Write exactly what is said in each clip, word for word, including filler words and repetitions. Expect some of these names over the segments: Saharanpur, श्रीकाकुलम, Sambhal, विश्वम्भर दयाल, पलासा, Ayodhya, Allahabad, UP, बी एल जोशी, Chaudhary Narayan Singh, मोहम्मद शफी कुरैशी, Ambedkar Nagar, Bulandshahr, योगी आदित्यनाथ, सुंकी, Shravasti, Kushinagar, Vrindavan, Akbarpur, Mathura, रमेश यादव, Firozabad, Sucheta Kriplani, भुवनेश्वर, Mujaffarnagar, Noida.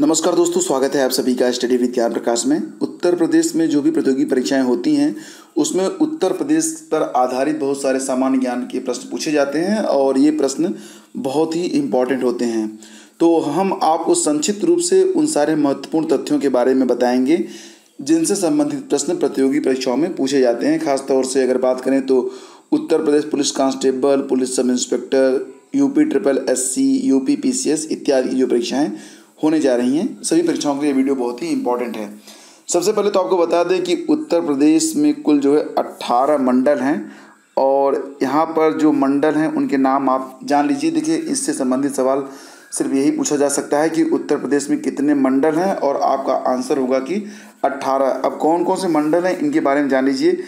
नमस्कार दोस्तों, स्वागत है आप सभी का स्टडी विज्ञान प्रकाश में। उत्तर प्रदेश में जो भी प्रतियोगी परीक्षाएं होती हैं उसमें उत्तर प्रदेश पर आधारित बहुत सारे सामान्य ज्ञान के प्रश्न पूछे जाते हैं और ये प्रश्न बहुत ही इम्पॉर्टेंट होते हैं। तो हम आपको संक्षिप्त रूप से उन सारे महत्वपूर्ण तथ्यों के बारे में बताएंगे जिनसे संबंधित प्रश्न प्रतियोगी परीक्षाओं में पूछे जाते हैं। खासतौर से अगर बात करें तो Uttar Pradesh police constable, police sub inspector, UP triple S C, UP P C S इत्यादि जो परीक्षाएँ होने जा रही हैं, सभी परीक्षाओं के लिए वीडियो बहुत ही इंपॉर्टेंट है। सबसे पहले तो आपको बता दें कि उत्तर प्रदेश में कुल जो है अट्ठारह मंडल हैं और यहाँ पर जो मंडल हैं उनके नाम आप जान लीजिए। देखिए, इससे संबंधित सवाल सिर्फ यही पूछा जा सकता है कि उत्तर प्रदेश में कितने मंडल हैं और आपका आंसर होगा कि अट्ठारह। अब कौन कौन से मंडल हैं इनके बारे में जान लीजिए।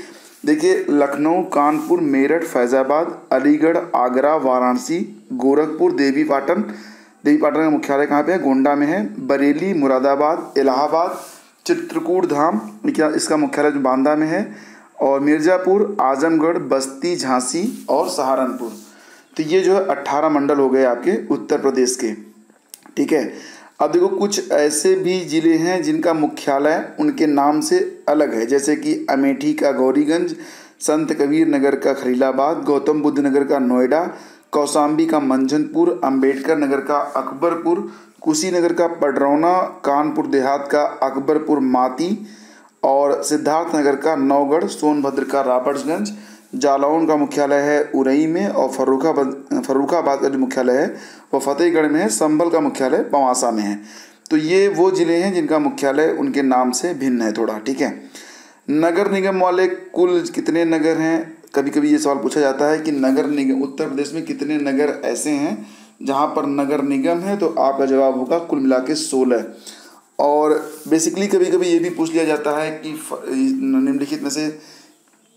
देखिए, लखनऊ, कानपुर, मेरठ, फैज़ाबाद, अलीगढ़, आगरा, वाराणसी, गोरखपुर, देवीपाटन देवीपाटन का मुख्यालय कहाँ पे है? गोंडा में है। बरेली, मुरादाबाद, इलाहाबाद, चित्रकूट धाम इसका मुख्यालय जो बांदा में है, और मिर्जापुर, आजमगढ़, बस्ती, झांसी और सहारनपुर। तो ये जो है अट्ठारह मंडल हो गए आपके उत्तर प्रदेश के, ठीक है। अब देखो, कुछ ऐसे भी ज़िले हैं जिनका मुख्यालय उनके नाम से अलग है, जैसे कि अमेठी का गौरीगंज, संत कबीर नगर का खलीलाबाद, गौतम बुद्ध नगर का नोएडा, कौशाम्बी का मंझनपुर, अंबेडकर नगर का अकबरपुर, कुशीनगर का पडरौना, कानपुर देहात का अकबरपुर माती और सिद्धार्थनगर का नौगढ़, सोनभद्र का राबर्ट्सगंज, जालौन का मुख्यालय है उरई में और फर्रुखाबाद फर्रुखाबाद का जो मुख्यालय है वह फतेहगढ़ में है। संभल का मुख्यालय पवासा में है। तो ये वो ज़िले हैं जिनका मुख्यालय उनके नाम से भिन्न है थोड़ा, ठीक है। नगर निगम वाले कुल कितने नगर हैं? कभी कभी ये सवाल पूछा जाता है कि नगर निगम उत्तर प्रदेश में कितने नगर ऐसे हैं जहाँ पर नगर निगम है, तो आपका जवाब होगा कुल मिला के सोलह। और बेसिकली कभी कभी ये भी पूछ लिया जाता है कि निम्नलिखित में से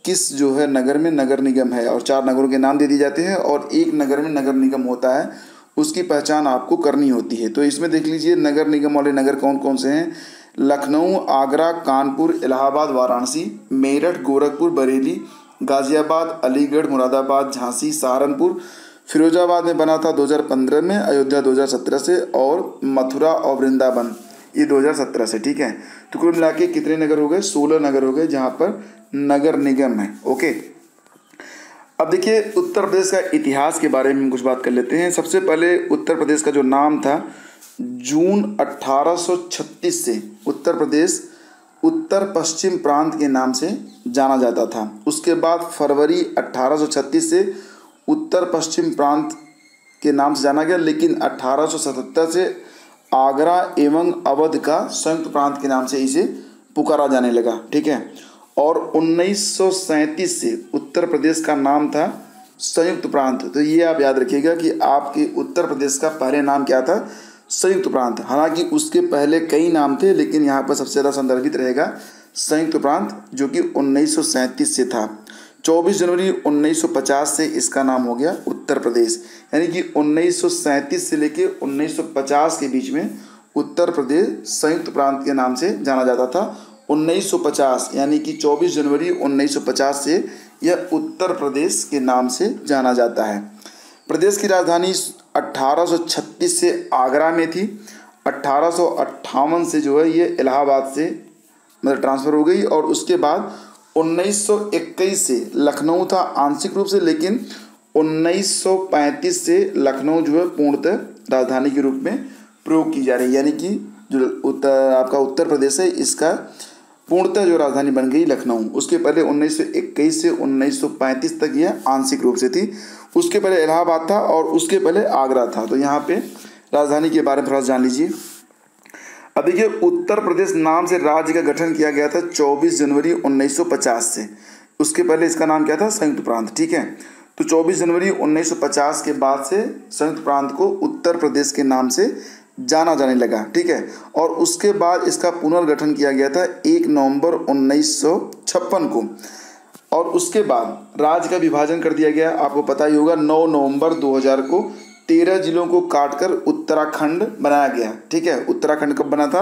किस जो है नगर में नगर निगम है, और चार नगरों के नाम दे दिए जाते हैं और एक नगर में नगर निगम होता है, उसकी पहचान आपको करनी होती है। तो इसमें देख लीजिए नगर निगम वाले नगर कौन कौन से हैं: लखनऊ, आगरा, कानपुर, इलाहाबाद, वाराणसी, मेरठ, गोरखपुर, बरेली, गाज़ियाबाद, अलीगढ़, मुरादाबाद, झांसी, सहारनपुर। फिरोजाबाद में बना था दो हज़ार पंद्रह में, अयोध्या दो हज़ार सत्रह से, और मथुरा और वृंदावन ये दो हज़ार सत्रह से, ठीक है। तो कुल मिला के कितने नगर हो गए? सोलह नगर हो गए जहाँ पर नगर निगम है, ओके। अब देखिए उत्तर प्रदेश का इतिहास के बारे में हम कुछ बात कर लेते हैं। सबसे पहले उत्तर प्रदेश का जो नाम था, जून अट्ठारह सौ छत्तीस से उत्तर प्रदेश उत्तर पश्चिम प्रांत के नाम से जाना जाता था। उसके बाद फरवरी अट्ठारह सौ छत्तीस से उत्तर पश्चिम प्रांत के नाम से जाना गया, लेकिन अट्ठारह सौ सतहत्तर से आगरा एवं अवध का संयुक्त प्रांत के नाम से इसे पुकारा जाने लगा, ठीक है। और उन्नीस सौ सैंतीस से उत्तर प्रदेश का नाम था संयुक्त प्रांत। तो ये आप याद रखिएगा कि आपके उत्तर प्रदेश का पहले नाम क्या था? संयुक्त प्रांत। हालांकि उसके पहले कई नाम थे, लेकिन यहाँ पर सबसे ज़्यादा संदर्भित रहेगा संयुक्त प्रांत, जो कि उन्नीस सौ सैंतीस से था। चौबीस जनवरी उन्नीस सौ पचास से इसका नाम हो गया उत्तर प्रदेश, यानी कि उन्नीस सौ सैंतीस से लेके उन्नीस सौ पचास के बीच में उत्तर प्रदेश संयुक्त प्रांत के नाम से जाना जाता था। उन्नीस सौ पचास यानी कि चौबीस जनवरी उन्नीस सौ पचास से यह उत्तर प्रदेश के नाम से जाना जाता है। प्रदेश की राजधानी अट्ठारह सौ छत्तीस से आगरा में थी। अट्ठारह सौ अट्ठावन से जो है ये इलाहाबाद से मतलब ट्रांसफ़र हो गई, और उसके बाद उन्नीस सौ इक्कीस से लखनऊ था आंशिक रूप से, लेकिन उन्नीस सौ पैंतीस से लखनऊ जो है पूर्णतः राजधानी के रूप में प्रयोग की जा रही है, यानी कि जो उत्तर आपका उत्तर प्रदेश है इसका पूर्णतः जो राजधानी बन गई लखनऊ। उसके पहले उन्नीस सौ इक्कीस से उन्नीस सौ पैंतीस तक यह आंशिक रूप से थी। उसके पहले इलाहाबाद था और उसके पहले आगरा था। तो यहाँ पे राजधानी के बारे में थोड़ा जान लीजिए। अब देखिए, उत्तर प्रदेश नाम से राज्य का गठन किया गया था चौबीस जनवरी उन्नीस सौ पचास से। उसके पहले इसका नाम क्या था? संयुक्त प्रांत, ठीक है। तो चौबीस जनवरी उन्नीस सौ पचास के बाद से संयुक्त प्रांत को उत्तर प्रदेश के नाम से जाना जाने लगा, ठीक है। और उसके बाद इसका पुनर्गठन किया गया था एक नवंबर उन्नीस सौ छप्पन को, और उसके बाद राज्य का विभाजन कर दिया गया। आपको पता ही होगा नौ नवंबर दो हज़ार को तेरह जिलों को काटकर उत्तराखंड बनाया गया, ठीक है। उत्तराखंड कब बना था?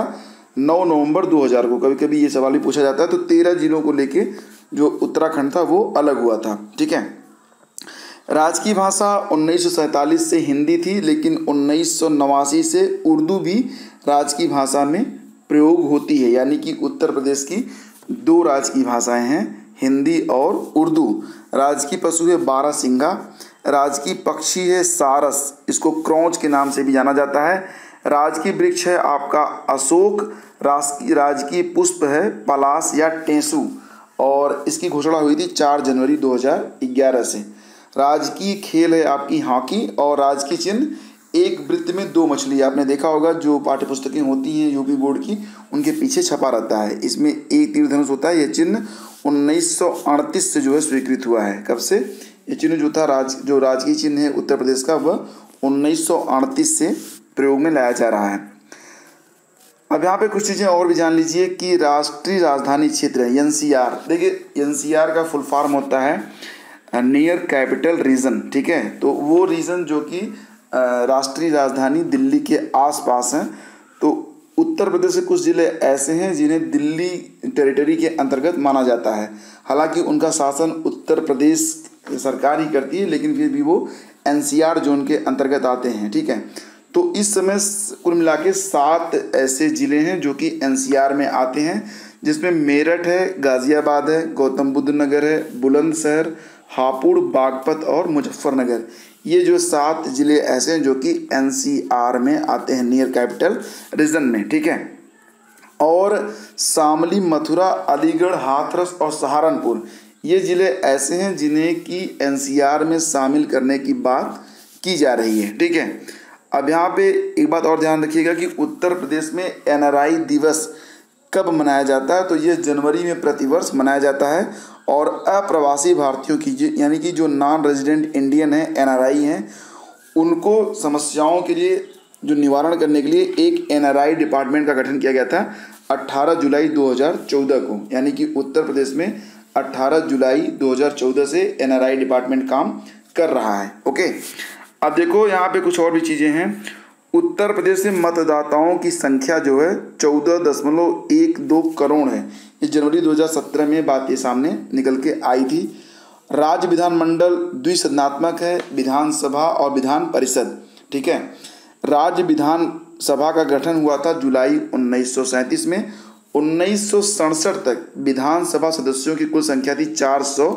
नौ नवंबर दो हज़ार को। कभी कभी ये सवाल भी पूछा जाता है। तो तेरह जिलों को लेके जो उत्तराखंड था वो अलग हुआ था, ठीक है। राज्य की भाषा उन्नीस सौ सैंतालीस से हिंदी थी, लेकिन उन्नीस सौ नवासी से उर्दू भी राज्य की भाषा में प्रयोग होती है। यानी कि उत्तर प्रदेश की दो राज्य की भाषाएं हैं, हिंदी और उर्दू। राज्य की पशु है बारहसिंगा, राज्य की पक्षी है सारस, इसको क्रौच के नाम से भी जाना जाता है। राज्य की वृक्ष है आपका अशोक, राज्य की पुष्प है पलाश या टेंसू, और इसकी घोषणा हुई थी चार जनवरी दो हज़ार ग्यारह से। राज्य की खेल है आपकी हॉकी, और राज्य की चिन्ह एक वृत्त में दो मछली। आपने देखा होगा जो पाठ्यपुस्तकें होती हैं यूपी बोर्ड की, उनके पीछे छपा रहता है, इसमें एक तीरधनुष होता है। यह चिन्ह उन्नीस सौ अड़तीस से जो है स्वीकृत हुआ है। कब से? ये चिन्ह जो था राज जो राजकीय चिन्ह है उत्तर प्रदेश का, वह उन्नीस सौ अड़तीस से प्रयोग में लाया जा रहा है। अब यहाँ पे कुछ चीज़ें और भी जान लीजिए कि राष्ट्रीय राजधानी क्षेत्र है एन सी आर। देखिए एन सी आर का फुल फॉर्म होता है नियर कैपिटल रीजन, ठीक है। तो वो रीजन जो कि राष्ट्रीय राजधानी दिल्ली के आसपास हैं, तो उत्तर प्रदेश के कुछ ज़िले ऐसे हैं जिन्हें दिल्ली टेरिटरी के अंतर्गत माना जाता है। हालांकि उनका शासन उत्तर प्रदेश सरकार ही करती है, लेकिन फिर भी वो एन सी आर जोन के अंतर्गत आते हैं, ठीक है। तो इस समय कुल मिला के सात ऐसे ज़िले हैं जो कि एन सी आर में आते हैं, जिसमें मेरठ है, गाज़ियाबाद है, गौतम बुद्ध नगर है, बुलंदशहर, हापुड़, बागपत और मुजफ्फरनगर। ये जो सात ज़िले ऐसे हैं जो कि एन सी आर में आते हैं, नियर कैपिटल रीजन में, ठीक है। और शामली, मथुरा, अलीगढ़, हाथरस और सहारनपुर, ये ज़िले ऐसे हैं जिन्हें कि एन सी आर में शामिल करने की बात की जा रही है, ठीक है। अब यहाँ पे एक बात और ध्यान रखिएगा कि उत्तर प्रदेश में एन आर आई दिवस कब मनाया जाता है, तो ये जनवरी में प्रतिवर्ष मनाया जाता है। और अप्रवासी भारतीयों की यानी कि जो नॉन रेजिडेंट इंडियन हैं, एन आर आई हैं, उनको समस्याओं के लिए जो निवारण करने के लिए एक एन आर आई डिपार्टमेंट का गठन किया गया था अट्ठारह जुलाई दो हज़ार चौदह को। यानी कि उत्तर प्रदेश में अट्ठारह जुलाई दो हज़ार चौदह से एन आर आई डिपार्टमेंट काम कर रहा है, ओके। अब देखो यहाँ पे कुछ और भी चीज़ें हैं। उत्तर प्रदेश में मतदाताओं की संख्या जो है चौदह दशमलव एक दो करोड़ है। ये जनवरी दो हज़ार सत्रह में बात ये सामने निकल के आई थी। राज्य विधानमंडल द्विसदनात्मक है, विधानसभा और विधान परिषद, ठीक है। राज्य विधानसभा का गठन हुआ था जुलाई उन्नीस सौ सैंतीस में। उन्नीस सौ सड़सठ तक विधानसभा सदस्यों की कुल संख्या थी चार सौ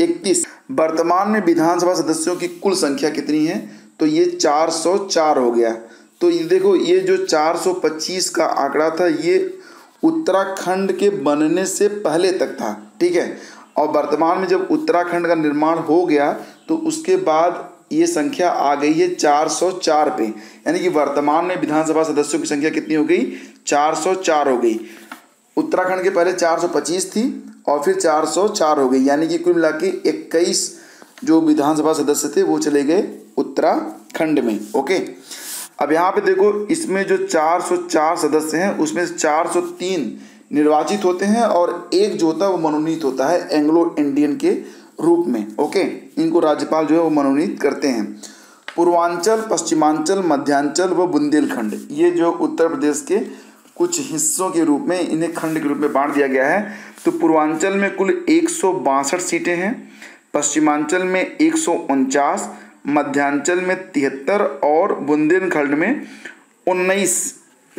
इकतीस। वर्तमान में विधानसभा सदस्यों की कुल संख्या कितनी है, तो ये चार सौ चार हो गया। तो ये देखो, ये जो चार सौ पच्चीस का आंकड़ा था ये उत्तराखंड के बनने से पहले तक था, ठीक है। और वर्तमान में जब उत्तराखंड का निर्माण हो गया तो उसके बाद ये संख्या आ गई है चार सौ चार पे। यानी कि वर्तमान में विधानसभा सदस्यों की संख्या कितनी हो गई, चार सौ चार हो गई। उत्तराखंड के पहले चार सौ पच्चीस थी और फिर चार सौ चार हो गई, यानी कि कुल मिला के इक्कीस जो विधानसभा सदस्य थे वो चले गए उत्तराखंड में, ओके। अब यहाँ पे देखो, इसमें जो चार सौ चार सदस्य हैं उसमें चार सौ तीन निर्वाचित होते हैं और एक जो होता है वो मनोनीत होता है एंग्लो इंडियन के रूप में, ओके। इनको राज्यपाल जो है वो मनोनीत करते हैं। पूर्वांचल, पश्चिमांचल, मध्यांचल व बुंदेलखंड, ये जो उत्तर प्रदेश के कुछ हिस्सों के रूप में, इन्हें खंड के रूप में बांट दिया गया है। तो पूर्वांचल में कुल एक सौ बासठ सीटें हैं, पश्चिमांचल में एक सौ उनचास, मध्यांचल में तिहत्तर और बुंदेलखंड में उन्नीस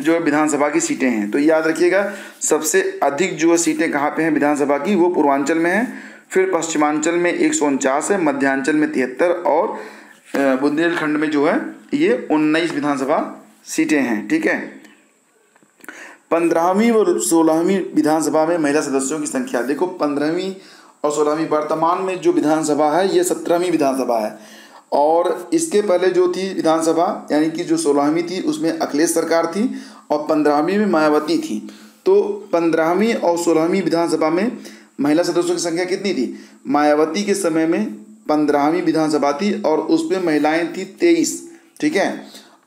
जो है विधानसभा की सीटें हैं। तो याद रखिएगा सबसे अधिक जो सीटें कहाँ पे हैं विधानसभा की, वो पूर्वांचल में हैं, फिर पश्चिमांचल में एक सौ उनचास है, मध्यांचल में तिहत्तर और बुंदेलखंड में जो है ये उन्नीस विधानसभा सीटें हैं, ठीक है। पंद्रहवीं और सोलहवीं विधानसभा में महिला सदस्यों की संख्या देखो, पंद्रहवीं और सोलहवीं वर्तमान में जो विधानसभा है ये सत्रहवीं विधानसभा है। और इसके पहले जो थी विधानसभा यानी कि जो सोलहवीं थी उसमें अखिलेश सरकार थी और पंद्रहवीं में मायावती थी। तो पंद्रहवीं और सोलहवीं विधानसभा में महिला सदस्यों की संख्या कितनी थी? मायावती के समय में पंद्रहवीं विधानसभा थी और उसमें महिलाएँ थी तेईस, ठीक है।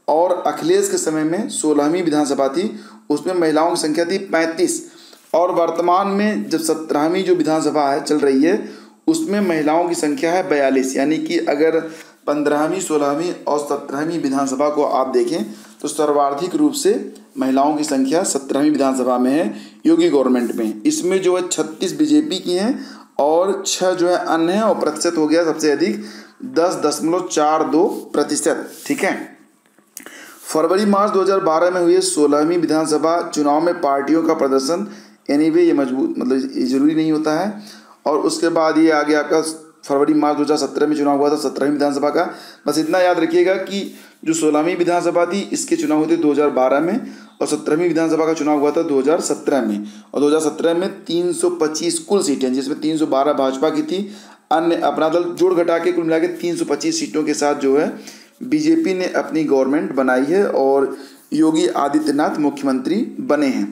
और अखिलेश के समय में सोलहवीं विधानसभा थी, उसमें महिलाओं की संख्या थी पैंतीस। और वर्तमान में जब सत्रहवीं जो विधानसभा है चल रही है उसमें महिलाओं की संख्या है बयालीस। यानी कि अगर पंद्रहवीं, सोलहवीं और सत्रहवीं विधानसभा को आप देखें तो सर्वाधिक रूप से महिलाओं की संख्या सत्रहवीं विधानसभा में है योगी गवर्नमेंट में। इसमें जो है छत्तीस बीजेपी की हैं और छः जो है अन्य हैं, और प्रतिशत हो गया सबसे अधिक दस दशमलव चार दो प्रतिशत, ठीक है। फरवरी मार्च दो हज़ार बारह में हुए सोलहवीं विधानसभा चुनाव में पार्टियों का प्रदर्शन एनी वे ये मजबूत मतलब ये जरूरी नहीं होता है। और उसके बाद ये आ गया आपका फरवरी मार्च दो हज़ार सत्रह में चुनाव हुआ था सत्रहवीं विधानसभा का। बस इतना याद रखिएगा कि जो सोलहवीं विधानसभा थी इसके चुनाव हुए थे दो हज़ार बारह में और सत्रहवीं विधानसभा का चुनाव हुआ था दो हज़ार सत्रह में। और दो हज़ार सत्रह में तीन सौ पच्चीस कुल सीटें जिसमें तीन सौ बारह भाजपा की थी, अन्य अपना दल जोड़ घटा के कुल मिला के तीन सौ पच्चीस सीटों के साथ जो है बीजेपी ने अपनी गवर्नमेंट बनाई है और योगी आदित्यनाथ मुख्यमंत्री बने हैं।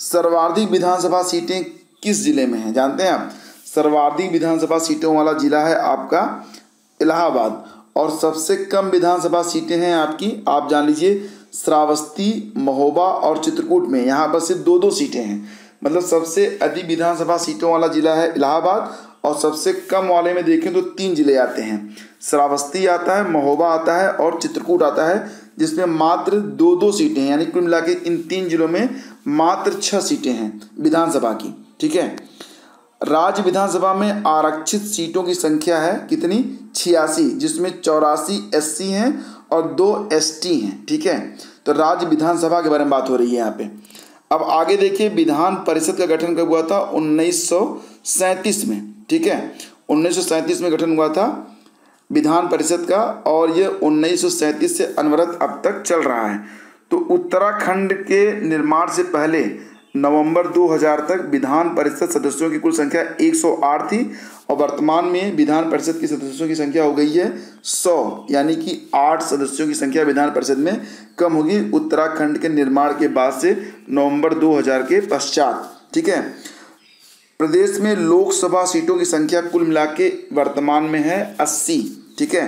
सर्वाधिक विधानसभा सीटें किस जिले में हैं जानते हैं आप? सर्वाधिक विधानसभा सीटों वाला जिला है आपका इलाहाबाद। और सबसे कम विधानसभा सीटें हैं आपकी, आप जान लीजिए, श्रावस्ती, महोबा और चित्रकूट में। यहाँ पर सिर्फ दो दो सीटें हैं। मतलब सबसे अधिक विधानसभा सीटों वाला जिला है इलाहाबाद और सबसे कम वाले में देखें तो तीन जिले आते हैं, श्रावस्ती आता है, महोबा आता है और चित्रकूट आता है, जिसमें मात्र दो दो सीटें हैं। यानी कुल मिला के इन तीन जिलों में मात्र छः सीटें हैं विधानसभा की। ठीक है, राज्य विधानसभा में आरक्षित सीटों की संख्या है कितनी? छियासी, जिसमें चौरासी एससी हैं और दो एसटी हैं। ठीक है, तो राज्य विधानसभा के बारे में बात हो रही है यहाँ पे। अब आगे देखिए, विधान परिषद का गठन कब हुआ था? उन्नीस सौ सैंतीस में। ठीक है, उन्नीस सौ सैंतीस में गठन हुआ था विधान परिषद का और ये उन्नीस सौ सैंतीस से अनवरत अब तक चल रहा है। तो उत्तराखंड के निर्माण से पहले नवंबर दो हज़ार तक विधान परिषद सदस्यों की कुल संख्या एक सौ आठ थी और वर्तमान में विधान परिषद की सदस्यों की संख्या हो गई है सौ, यानी कि आठ सदस्यों की संख्या विधान परिषद में कम होगी उत्तराखंड के निर्माण के बाद से नवंबर दो हज़ार के पश्चात। ठीक है, प्रदेश में लोकसभा सीटों की संख्या कुल मिला के वर्तमान में है अस्सी। ठीक है,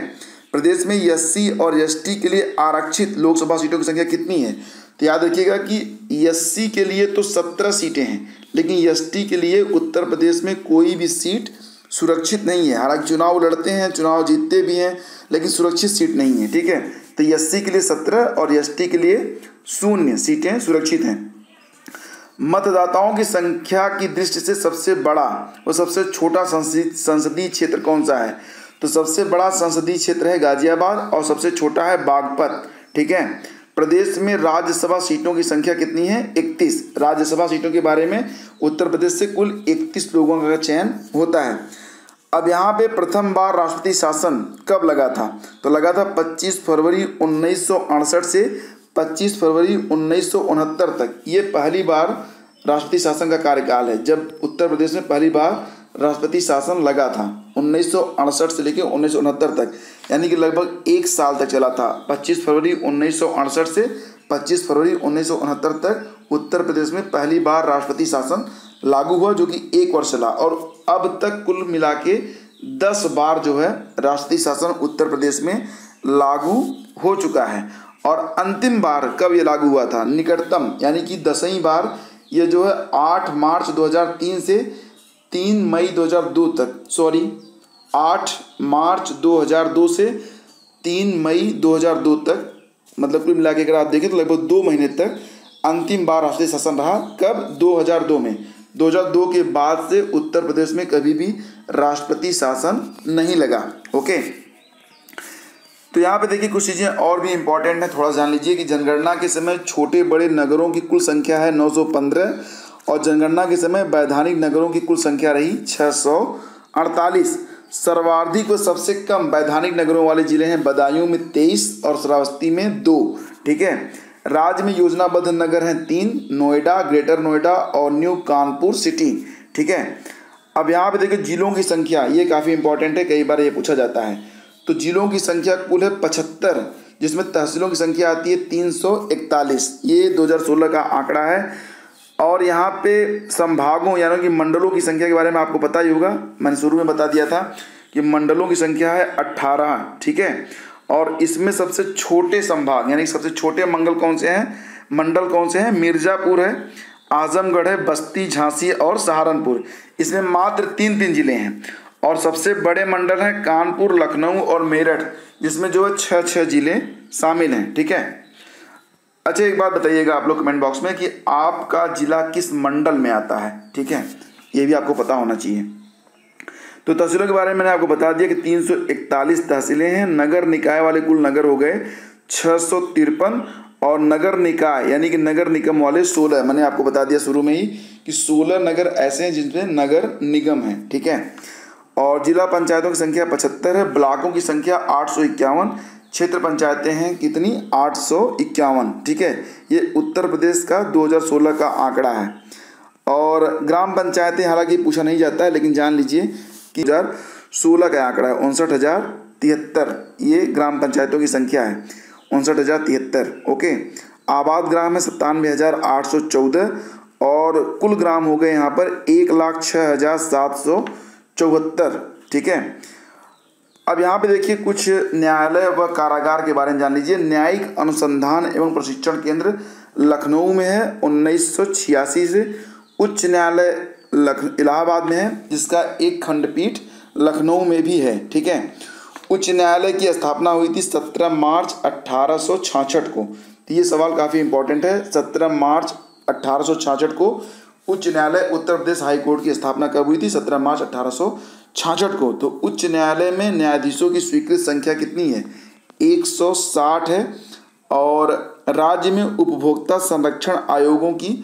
प्रदेश में एससी और एसटी के लिए आरक्षित लोकसभा सीटों की संख्या कितनी है? तो याद रखिएगा कि एससी के लिए तो सत्रह सीटें हैं, लेकिन एसटी के लिए उत्तर प्रदेश में कोई भी सीट सुरक्षित नहीं है। हालांकि चुनाव लड़ते हैं, चुनाव जीतते भी हैं, लेकिन सुरक्षित सीट नहीं है। ठीक है, तो एससी के लिए सत्रह और एसटी के लिए शून्य सीटें सुरक्षित हैं। मतदाताओं की संख्या की दृष्टि से सबसे बड़ा और सबसे छोटा संसदीय क्षेत्र कौन सा है? तो सबसे बड़ा संसदीय क्षेत्र है गाजियाबाद और सबसे छोटा है बागपत। ठीक है, प्रदेश में राज्यसभा सीटों की संख्या कितनी है? इकतीस। राज्यसभा सीटों के बारे में उत्तर प्रदेश से कुल इकतीस लोगों का चयन होता है। अब यहाँ पे प्रथम बार राष्ट्रपति शासन कब लगा था? तो लगा था पच्चीस फरवरी उन्नीस सौ अड़सठ से पच्चीस फरवरी उन्नीस सौ उनहत्तर तक। ये पहली बार राष्ट्रपति शासन का कार्यकाल है जब उत्तर प्रदेश में पहली बार राष्ट्रपति शासन लगा था, उन्नीस सौ अड़सठ से लेकर उन्नीस सौ उनहत्तर तक, यानी कि लगभग एक साल तक चला था। पच्चीस फरवरी उन्नीस सौ अड़सठ से पच्चीस फरवरी उन्नीस सौ उनहत्तर तक उत्तर प्रदेश में पहली बार राष्ट्रपति शासन लागू हुआ, जो कि एक वर्ष चला। और अब तक कुल मिला के दस बार जो है राष्ट्रपति शासन उत्तर प्रदेश में लागू हो चुका है। और अंतिम बार कब ये लागू हुआ था? निकटतम यानी कि दसवीं बार ये जो है आठ मार्च दो हज़ार तीन से तीन मई दो हज़ार दो तक, सॉरी आठ मार्च दो हज़ार दो से तीन मई दो हज़ार दो तक, मतलब कुल मिला के अगर आप देखें तो लगभग दो महीने तक अंतिम बार राष्ट्रीय शासन रहा। कब? दो हज़ार दो में। दो हज़ार दो के बाद से उत्तर प्रदेश में कभी भी राष्ट्रपति शासन नहीं लगा। ओके, तो यहाँ पे देखिए कुछ चीज़ें और भी इम्पॉर्टेंट हैं, थोड़ा जान लीजिए कि जनगणना के समय छोटे बड़े नगरों की कुल संख्या है नौ सौ पंद्रह और जनगणना के समय वैधानिक नगरों की कुल संख्या रही छः सौ अड़तालीस। सर्वाधिक व सबसे कम वैधानिक नगरों वाले जिले हैं बदायूं में तेईस और श्रावस्ती में दो। ठीक है, राज्य में योजनाबद्ध नगर हैं तीन, नोएडा, ग्रेटर नोएडा और न्यू कानपुर सिटी। ठीक है, अब यहाँ पे देखिए जिलों की संख्या, ये काफ़ी इंपॉर्टेंट है, कई बार ये पूछा जाता है। तो जिलों की संख्या कुल है पचहत्तर, जिसमें तहसीलों की संख्या आती है तीन सौ इकतालीस। ये दो हज़ार सोलह का आंकड़ा है। और यहाँ पे संभागों यानी कि मंडलों की संख्या के बारे में आपको पता ही होगा, मैंने शुरू में बता दिया था कि मंडलों की संख्या है अट्ठारह। ठीक है, और इसमें सबसे छोटे संभाग यानी सबसे छोटे मंडल कौन से हैं मंडल कौन से हैं मिर्जापुर है, आजमगढ़ है, बस्ती, झांसी और सहारनपुर। इसमें मात्र तीन तीन जिले हैं। और सबसे बड़े मंडल हैं कानपुर, लखनऊ और मेरठ, जिसमें जो है छः छः जिले शामिल हैं। ठीक है, अच्छा एक बात बताइएगा आप लोग कमेंट बॉक्स में कि आपका जिला किस मंडल में आता है। ठीक है, ये भी आपको पता होना चाहिए। तो तहसीलों के बारे में मैंने आपको बता दिया कि तीन सौ इकतालीस तहसीलें हैं। नगर निकाय वाले कुल नगर हो गए छः सौ तिरपन और नगर निकाय यानी कि नगर निगम वाले सोलह, मैंने आपको बता दिया शुरू में ही कि सोलह नगर ऐसे हैं जिनमें नगर निगम है, ठीक है। और जिला पंचायतों की संख्या पचहत्तर है, ब्लॉकों की संख्या आठ सौ इक्यावन, क्षेत्र पंचायतें हैं कितनी आठ सौ इक्यावन, ठीक है। ये उत्तर प्रदेश का दो हज़ार सोलह का आंकड़ा है। और ग्राम पंचायतें हालांकि पूछा नहीं जाता है, लेकिन जान लीजिए कि दो हज़ार सोलह का आंकड़ा है उनसठ हज़ार तिहत्तर, ये ग्राम पंचायतों की संख्या है उनसठ हज़ार तिहत्तर, ओके। आबाद ग्राम है सत्तानवे हज़ार आठ सौ चौदह और कुल ग्राम हो गए यहाँ पर एक लाख छः हज़ार सात सौ चौहत्तर, ठीक है। अब यहाँ पे देखिए कुछ न्यायालय व कारागार के बारे में जान लीजिए। न्यायिक अनुसंधान एवं प्रशिक्षण केंद्र लखनऊ में है उन्नीस सौ छियासी से, उच्च न्यायालय लख इलाहाबाद में है जिसका एक खंडपीठ लखनऊ में भी है, ठीक है। उच्च न्यायालय की स्थापना हुई थी सत्रह मार्च अठारह सौ छियासठ को, तो ये सवाल काफ़ी इंपॉर्टेंट है। सत्रह मार्च अठारह सौ छियासठ को उच्च न्यायालय उत्तर प्रदेश हाई कोर्ट की स्थापना कब हुई थी? सत्रह मार्च अठारह सौ छियासठ को। तो उच्च न्यायालय में न्यायाधीशों की स्वीकृत संख्या कितनी है? एक सौ साठ है। और राज्य में उपभोक्ता संरक्षण आयोगों की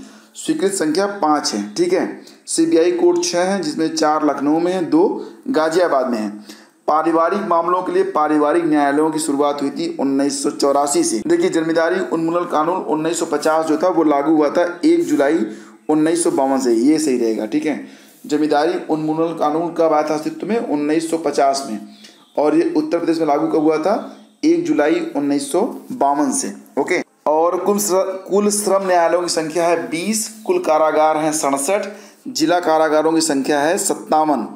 स्वीकृत संख्या पाँच है, ठीक है। सीबीआई कोर्ट छः हैं जिसमें चार लखनऊ में हैं, दो गाजियाबाद में हैं। पारिवारिक मामलों के लिए पारिवारिक न्यायालयों की शुरुआत हुई थी उन्नीस सौ चौरासी से। देखिए जमींदारी उन्मूलन कानून उन्नीस सौ पचास जो था वो लागू हुआ था एक जुलाई उन्नीस सौ बावन से, ये सही रहेगा, ठीक है। जमींदारी उन्मूलन कानून कब आया था अस्तित्व में? उन्नीस सौ पचास में। और ये उत्तर प्रदेश में लागू कब हुआ था? एक जुलाई उन्नीस सौ बावन से, ओके। और कुल कुल श्रम न्यायालयों की संख्या है बीस, कुल कारागार हैं सड़सठ, जिला कारागारों की संख्या है सत्तावन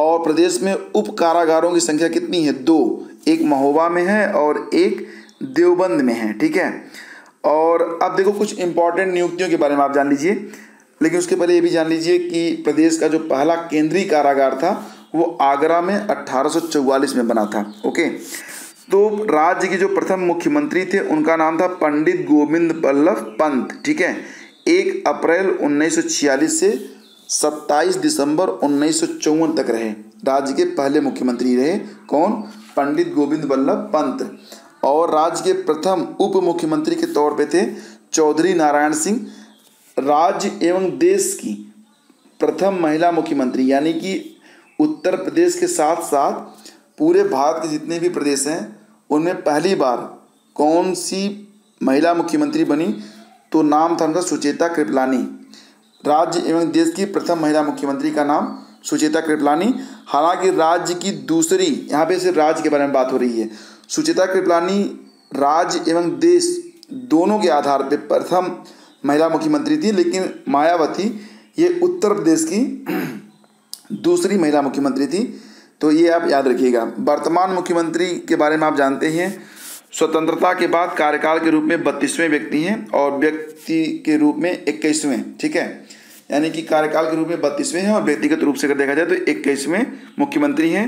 और प्रदेश में उप कारागारों की संख्या कितनी है? दो, एक महोबा में है और एक देवबंद में है, ठीक है। और अब देखो कुछ इंपॉर्टेंट नियुक्तियों के बारे में आप जान लीजिए, लेकिन उसके पहले ये भी जान लीजिए कि प्रदेश का जो पहला केंद्रीय कारागार था वो आगरा में अट्ठारह सौ चौवालीस में बना था, ओके। तो राज्य के जो प्रथम मुख्यमंत्री थे उनका नाम था पंडित गोविंद बल्लभ पंत, ठीक है। एक अप्रैल उन्नीस सौ छियालीस से सत्ताईस दिसंबर उन्नीस सौ चौवन तक रहे, राज्य के पहले मुख्यमंत्री रहे कौन? पंडित गोविंद बल्लभ पंत। और राज्य के प्रथम उप मुख्यमंत्री के तौर पे थे चौधरी नारायण सिंह। राज्य एवं देश की प्रथम महिला मुख्यमंत्री यानी कि उत्तर प्रदेश के साथ साथ पूरे भारत के जितने भी प्रदेश हैं उनमें पहली बार कौन सी महिला मुख्यमंत्री बनी? तो नाम था उनका सुचेता कृपलानी। राज्य एवं देश की प्रथम महिला मुख्यमंत्री का नाम सुचेता कृपलानी। हालांकि राज्य की दूसरी, यहाँ पे सिर्फ राज्य के बारे में बात हो रही है, सुचेता कृपलानी राज्य एवं देश दोनों के आधार पे प्रथम महिला मुख्यमंत्री थी, लेकिन मायावती ये उत्तर प्रदेश की दूसरी महिला मुख्यमंत्री थी, तो ये आप याद रखिएगा। वर्तमान मुख्यमंत्री के बारे में आप जानते हैं, स्वतंत्रता के बाद कार्यकाल के रूप में बत्तीसवें व्यक्ति हैं और व्यक्ति के रूप में इक्कीसवें, ठीक है। यानी कि कार्यकाल के रूप में बत्तीसवें हैं और व्यक्तिगत रूप से अगर देखा जाए तो इक्कीसवें मुख्यमंत्री हैं।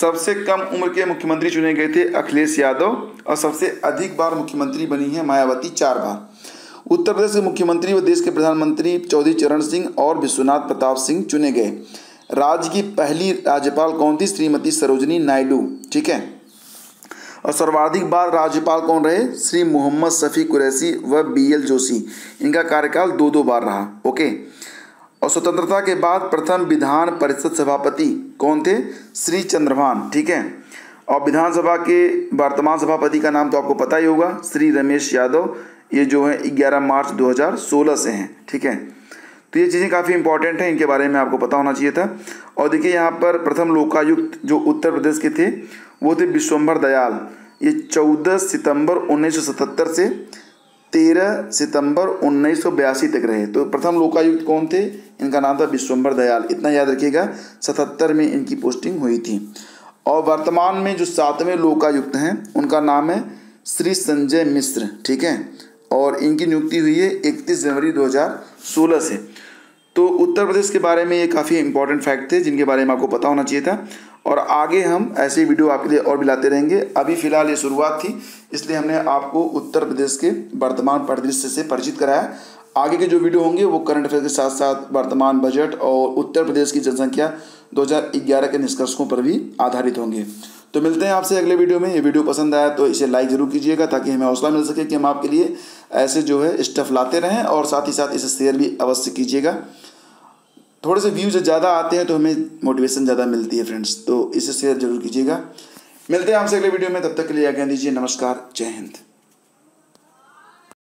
सबसे कम उम्र के मुख्यमंत्री चुने गए थे अखिलेश यादव और सबसे अधिक बार मुख्यमंत्री बनी है मायावती, चार बार। उत्तर प्रदेश के मुख्यमंत्री व देश के प्रधानमंत्री चौधरी चरण सिंह और विश्वनाथ प्रताप सिंह चुने गए। राज्य की पहली राज्यपाल कौन थी? श्रीमती सरोजिनी नायडू, ठीक है। और सर्वाधिक बार राज्यपाल कौन रहे? श्री मोहम्मद शफी कुरैशी व बी एल जोशी, इनका कार्यकाल दो दो बार रहा, ओके। और स्वतंत्रता के बाद प्रथम विधान परिषद सभापति कौन थे? श्री चंद्रभान, ठीक है। और विधानसभा के वर्तमान सभापति का नाम तो आपको पता ही होगा, श्री रमेश यादव, ये जो है ग्यारह मार्च दो हज़ार सोलह से हैं, ठीक है। तो ये चीज़ें काफ़ी इंपॉर्टेंट हैं, इनके बारे में आपको पता होना चाहिए था। और देखिए यहाँ पर प्रथम लोकायुक्त जो उत्तर प्रदेश के थे वो थे विश्वम्भर दयाल, ये चौदह सितंबर उन्नीस सौ सतहत्तर से तेरह सितंबर उन्नीस सौ बयासी तक रहे। तो प्रथम लोकायुक्त कौन थे? इनका नाम था विश्वम्भर दयाल, इतना याद रखिएगा। सतहत्तर में इनकी पोस्टिंग हुई थी। और वर्तमान में जो सातवें लोकायुक्त हैं उनका नाम है श्री संजय मिश्र, ठीक है। और इनकी नियुक्ति हुई है इकतीस जनवरी दो हज़ार सोलह से। तो उत्तर प्रदेश के बारे में ये काफ़ी इंपॉर्टेंट फैक्ट थे जिनके बारे में आपको पता होना चाहिए था। और आगे हम ऐसे वीडियो आपके लिए और भी लाते रहेंगे। अभी फ़िलहाल ये शुरुआत थी, इसलिए हमने आपको उत्तर प्रदेश के वर्तमान परिदृश्य से परिचित कराया। आगे के जो वीडियो होंगे वो करंट अफेयर के साथ साथ वर्तमान बजट और उत्तर प्रदेश की जनसंख्या दो हज़ार ग्यारह के निष्कर्षों पर भी आधारित होंगे। तो मिलते हैं आपसे अगले वीडियो में। ये वीडियो पसंद आया तो इसे लाइक ज़रूर कीजिएगा ताकि हमें हौसला मिल सके कि हम आपके लिए ऐसे जो है स्टफ़ लाते रहें, और साथ ही साथ इसे शेयर भी अवश्य कीजिएगा। थोड़े से व्यूज़ ज़्यादा आते हैं तो हमें मोटिवेशन ज़्यादा मिलती है फ्रेंड्स, तो इसे शेयर जरूर कीजिएगा। मिलते हैं आपसे अगले वीडियो में, तब तक के लिए आज्ञा दीजिए। नमस्कार, जय हिंद।